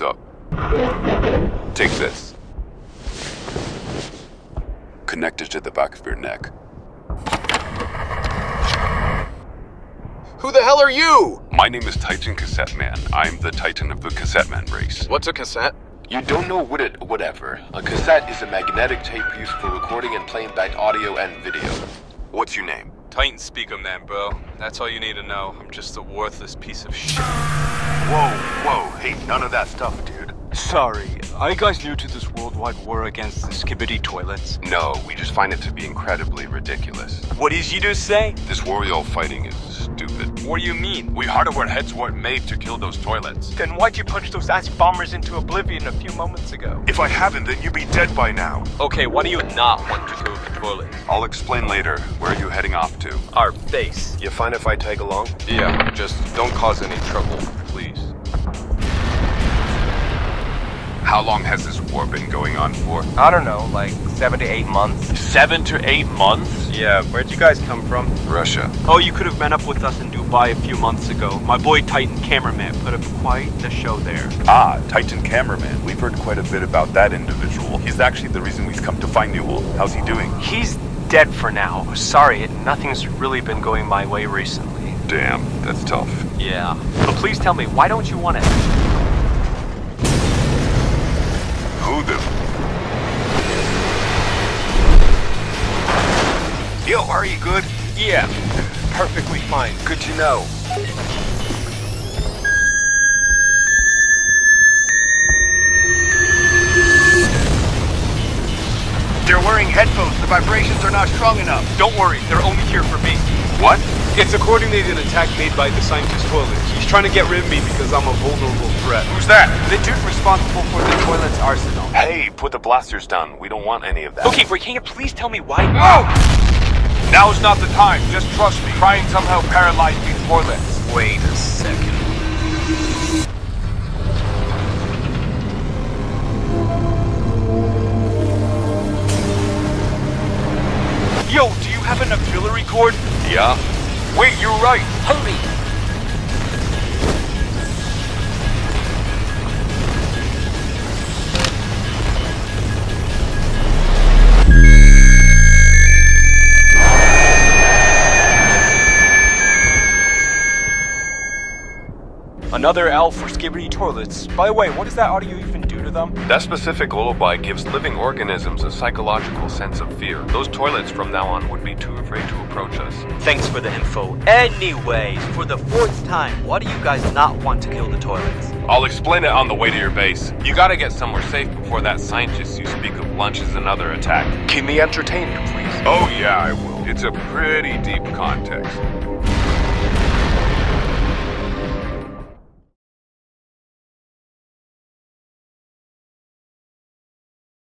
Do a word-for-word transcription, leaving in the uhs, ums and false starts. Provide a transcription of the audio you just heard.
lights up. Take this. Connect it to the back of your neck. Who the hell are you? My name is Titan Cassette Man. I'm the Titan of the Cassette Man race. What's a cassette? You don't know what it... whatever. A cassette is a magnetic tape used for recording and playing back audio and video. What's your name? Titan Speaker Man, bro. That's all you need to know. I'm just a worthless piece of shit. Whoa, whoa. Hey, none of that stuff, dude. Sorry. Are you guys new to this worldwide war against the skibidi toilets? No, we just find it to be incredibly ridiculous. What did you just say? This war you're fighting is stupid. What do you mean? We heard our heads weren't made to kill those toilets. Then why'd you punch those ass bombers into oblivion a few moments ago? If I haven't, then you'd be dead by now. Okay, why do you not want to go to the toilet? I'll explain later. Where are you heading off to? Our base. You fine if I tag along? Yeah, just don't cause any trouble, please. How long has this war been going on for? I don't know, like seven to eight months. Seven to eight months? Yeah, where'd you guys come from? Russia. Oh, you could have met up with us in Dubai a few months ago. My boy Titan Cameraman put up quite the show there. Ah, Titan Cameraman. We've heard quite a bit about that individual. He's actually the reason we've come to find you all. How's he doing? He's dead for now. Sorry, nothing's really been going my way recently. Damn, that's tough. Yeah. But please tell me, why don't you want it? Who the... Yo, are you good? Yeah, perfectly fine. Good to know. They're wearing headphones. The vibrations are not strong enough. Don't worry, they're only here for me. What? It's a coordinated attack made by the Scientist Toilet. He's trying to get rid of me because I'm a vulnerable threat. Who's that? The dude responsible for the toilet's arsenal. Hey, put the blasters down. We don't want any of that. Okay, Ray, can you please tell me why? No! Now's not the time. Just trust me. Try and somehow paralyze these toilets. Wait a second. Yo, do you have an auxiliary cord? Yeah. Wait, you're right! Hurry! Another L for skibidi toilets. By the way, what does that audio even do to them? That specific lullaby gives living organisms a psychological sense of fear. Those toilets from now on would be too afraid to approach us. Thanks for the info. Anyways, for the fourth time, why do you guys not want to kill the toilets? I'll explain it on the way to your base. You gotta get somewhere safe before that scientist you speak of launches another attack. Keep me entertained, please. Oh yeah, I will. It's a pretty deep context.